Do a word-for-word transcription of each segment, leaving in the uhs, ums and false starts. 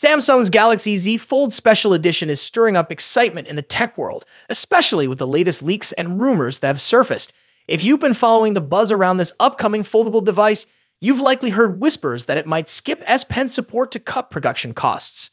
Samsung's Galaxy Z Fold Special Edition is stirring up excitement in the tech world, especially with the latest leaks and rumors that have surfaced. If you've been following the buzz around this upcoming foldable device, you've likely heard whispers that it might skip S Pen support to cut production costs.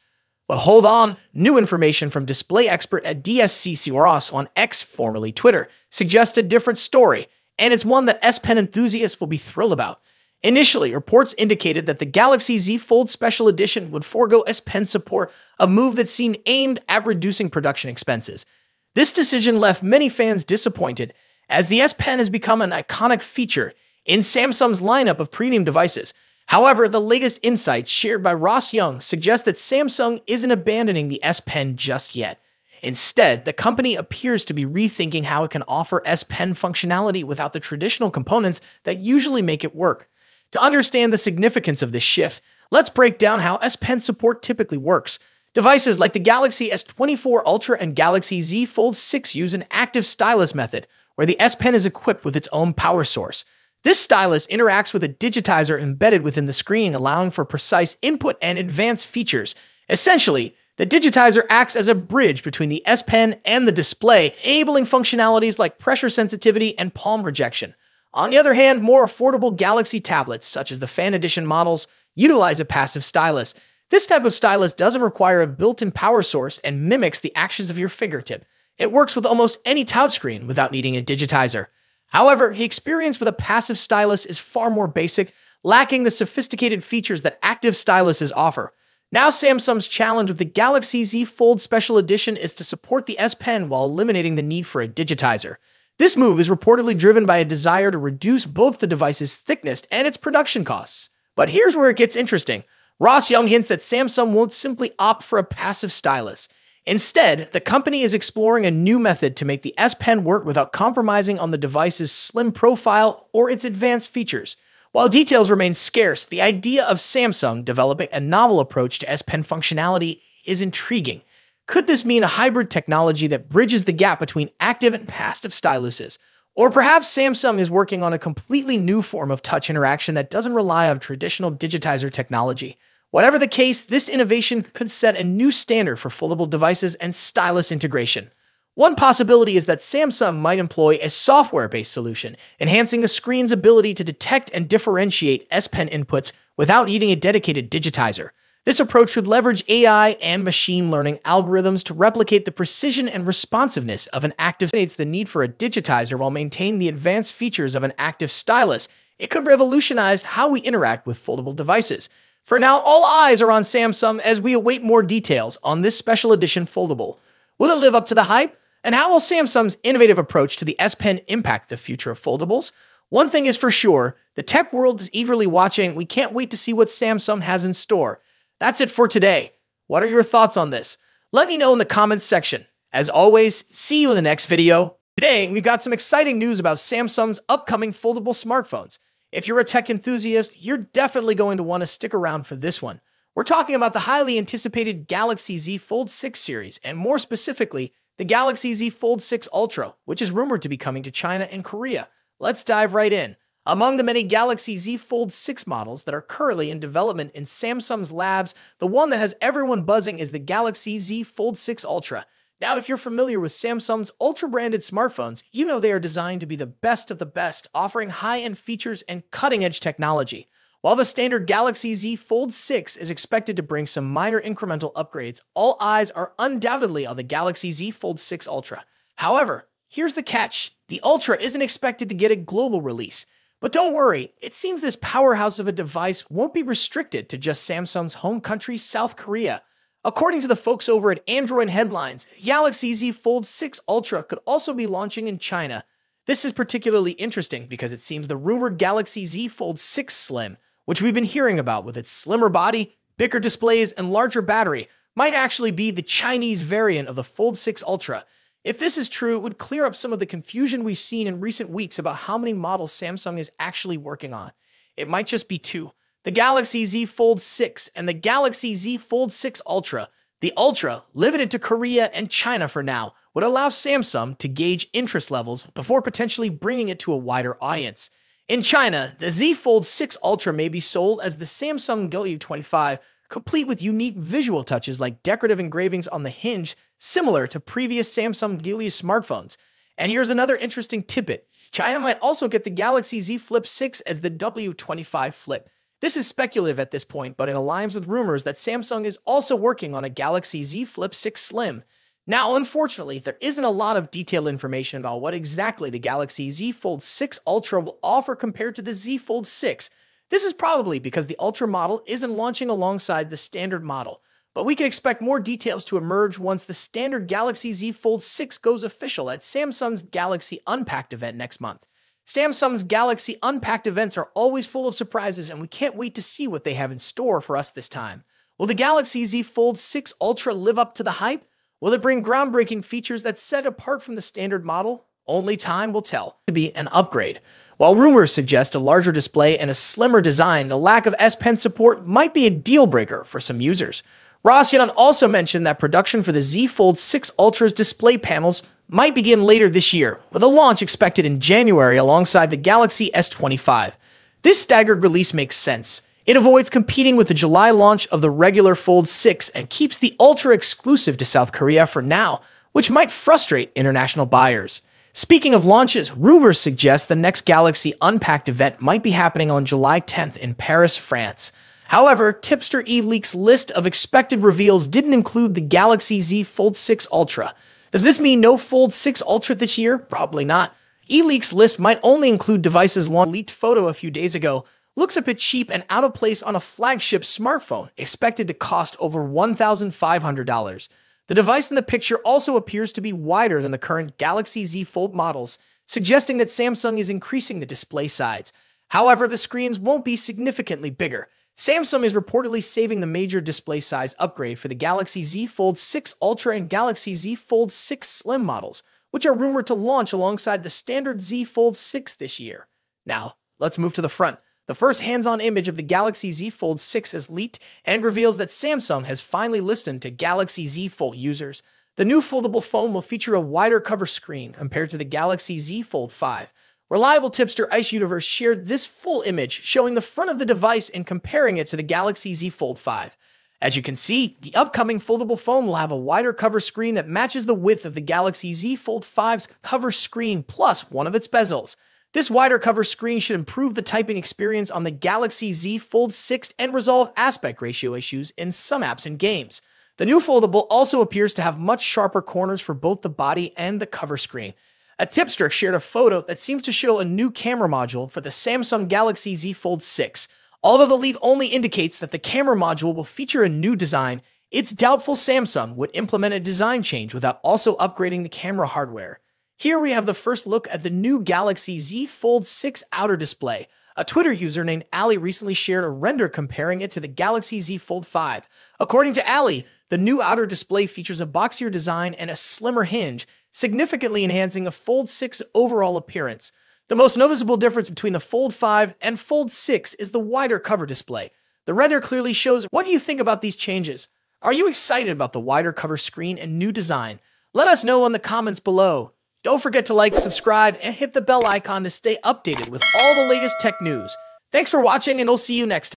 But hold on, new information from display expert at D S C C Ross on X, formerly Twitter, suggests a different story, and it's one that S Pen enthusiasts will be thrilled about. Initially, reports indicated that the Galaxy Z Fold Special Edition would forego S Pen support, a move that seemed aimed at reducing production expenses. This decision left many fans disappointed, as the S Pen has become an iconic feature in Samsung's lineup of premium devices. However, the latest insights shared by Ross Young suggest that Samsung isn't abandoning the S Pen just yet. Instead, the company appears to be rethinking how it can offer S Pen functionality without the traditional components that usually make it work. To understand the significance of this shift, let's break down how S Pen support typically works. Devices like the Galaxy S twenty-four Ultra and Galaxy Z Fold six use an active stylus method, where the S Pen is equipped with its own power source. This stylus interacts with a digitizer embedded within the screen, allowing for precise input and advanced features. Essentially, the digitizer acts as a bridge between the S Pen and the display, enabling functionalities like pressure sensitivity and palm rejection. On the other hand, more affordable Galaxy tablets, such as the Fan Edition models, utilize a passive stylus. This type of stylus doesn't require a built-in power source and mimics the actions of your fingertip. It works with almost any touchscreen without needing a digitizer. However, the experience with a passive stylus is far more basic, lacking the sophisticated features that active styluses offer. Now, Samsung's challenge with the Galaxy Z Fold Special Edition is to support the S Pen while eliminating the need for a digitizer. This move is reportedly driven by a desire to reduce both the device's thickness and its production costs. But here's where it gets interesting. Ross Young hints that Samsung won't simply opt for a passive stylus. Instead, the company is exploring a new method to make the S Pen work without compromising on the device's slim profile or its advanced features. While details remain scarce, the idea of Samsung developing a novel approach to S Pen functionality is intriguing. Could this mean a hybrid technology that bridges the gap between active and passive styluses? Or perhaps Samsung is working on a completely new form of touch interaction that doesn't rely on traditional digitizer technology. Whatever the case, this innovation could set a new standard for foldable devices and stylus integration. One possibility is that Samsung might employ a software-based solution, enhancing the screen's ability to detect and differentiate S Pen inputs without needing a dedicated digitizer. This approach would leverage A I and machine learning algorithms to replicate the precision and responsiveness of an active stylus, the need for a digitizer while maintaining the advanced features of an active stylus. It could revolutionize how we interact with foldable devices. For now, all eyes are on Samsung as we await more details on this special edition foldable. Will it live up to the hype? And how will Samsung's innovative approach to the S Pen impact the future of foldables? One thing is for sure, the tech world is eagerly watching. We can't wait to see what Samsung has in store. That's it for today. What are your thoughts on this? Let me know in the comments section. As always, see you in the next video. Today, we've got some exciting news about Samsung's upcoming foldable smartphones. If you're a tech enthusiast, you're definitely going to want to stick around for this one. We're talking about the highly anticipated Galaxy Z Fold six series, and more specifically, the Galaxy Z Fold six Ultra, which is rumored to be coming to China and Korea. Let's dive right in. Among the many Galaxy Z Fold six models that are currently in development in Samsung's labs, the one that has everyone buzzing is the Galaxy Z Fold six Ultra. Now, if you're familiar with Samsung's Ultra-branded smartphones, you know they are designed to be the best of the best, offering high-end features and cutting-edge technology. While the standard Galaxy Z Fold six is expected to bring some minor incremental upgrades, all eyes are undoubtedly on the Galaxy Z Fold six Ultra. However, here's the catch. The Ultra isn't expected to get a global release. But don't worry, it seems this powerhouse of a device won't be restricted to just Samsung's home country, South Korea. According to the folks over at Android Headlines, Galaxy Z Fold six Ultra could also be launching in China. This is particularly interesting because it seems the rumored Galaxy Z Fold six Slim, which we've been hearing about with its slimmer body, bigger displays, and larger battery, might actually be the Chinese variant of the Fold six Ultra. If this is true, it would clear up some of the confusion we've seen in recent weeks about how many models Samsung is actually working on. It might just be two. The Galaxy Z Fold six and the Galaxy Z Fold six Ultra. The Ultra, limited to Korea and China for now, would allow Samsung to gauge interest levels before potentially bringing it to a wider audience. In China, the Z Fold six Ultra may be sold as the Samsung Go U twenty-five, complete with unique visual touches like decorative engravings on the hinge, similar to previous Samsung Galaxy smartphones. And here's another interesting tidbit. China might also get the Galaxy Z Flip six as the W twenty-five Flip. This is speculative at this point, but it aligns with rumors that Samsung is also working on a Galaxy Z Flip six Slim. Now, unfortunately, there isn't a lot of detailed information about what exactly the Galaxy Z Fold six Ultra will offer compared to the Z Fold six. This is probably because the Ultra model isn't launching alongside the standard model, but we can expect more details to emerge once the standard Galaxy Z Fold six goes official at Samsung's Galaxy Unpacked event next month. Samsung's Galaxy Unpacked events are always full of surprises, and we can't wait to see what they have in store for us this time. Will the Galaxy Z Fold six Ultra live up to the hype? Will it bring groundbreaking features that set apart from the standard model? Only time will tell. To be an upgrade. While rumors suggest a larger display and a slimmer design, the lack of S Pen support might be a deal-breaker for some users. Ross Young also mentioned that production for the Z Fold six Ultra's display panels might begin later this year, with a launch expected in January alongside the Galaxy S twenty-five. This staggered release makes sense. It avoids competing with the July launch of the regular Fold six and keeps the Ultra exclusive to South Korea for now, which might frustrate international buyers. Speaking of launches, rumors suggest the next Galaxy Unpacked event might be happening on July tenth in Paris, France. However, tipster eLeaks' list of expected reveals didn't include the Galaxy Z Fold six Ultra. Does this mean no Fold six Ultra this year? Probably not. eLeaks' list might only include devices launched. Leaked photo a few days ago looks a bit cheap and out of place on a flagship smartphone, expected to cost over one thousand five hundred dollars. The device in the picture also appears to be wider than the current Galaxy Z Fold models, suggesting that Samsung is increasing the display size. However, the screens won't be significantly bigger. Samsung is reportedly saving the major display size upgrade for the Galaxy Z Fold six Ultra and Galaxy Z Fold six Slim models, which are rumored to launch alongside the standard Z Fold six this year. Now, let's move to the front. The first hands-on image of the Galaxy Z Fold six is leaked and reveals that Samsung has finally listened to Galaxy Z Fold users. The new foldable phone will feature a wider cover screen compared to the Galaxy Z Fold five. Reliable tipster Ice Universe shared this full image, showing the front of the device and comparing it to the Galaxy Z Fold five. As you can see, the upcoming foldable phone will have a wider cover screen that matches the width of the Galaxy Z Fold five's cover screen plus one of its bezels. This wider cover screen should improve the typing experience on the Galaxy Z Fold six and resolve aspect ratio issues in some apps and games. The new foldable also appears to have much sharper corners for both the body and the cover screen. A tipster shared a photo that seems to show a new camera module for the Samsung Galaxy Z Fold six. Although the leak only indicates that the camera module will feature a new design, it's doubtful Samsung would implement a design change without also upgrading the camera hardware. Here we have the first look at the new Galaxy Z Fold six outer display. A Twitter user named Ali recently shared a render comparing it to the Galaxy Z Fold five. According to Ali, the new outer display features a boxier design and a slimmer hinge, significantly enhancing the Fold six overall appearance. The most noticeable difference between the Fold five and Fold six is the wider cover display. The render clearly shows. What do you think about these changes? Are you excited about the wider cover screen and new design? Let us know in the comments below. Don't forget to like, subscribe, and hit the bell icon to stay updated with all the latest tech news. Thanks for watching, and I'll see you next time.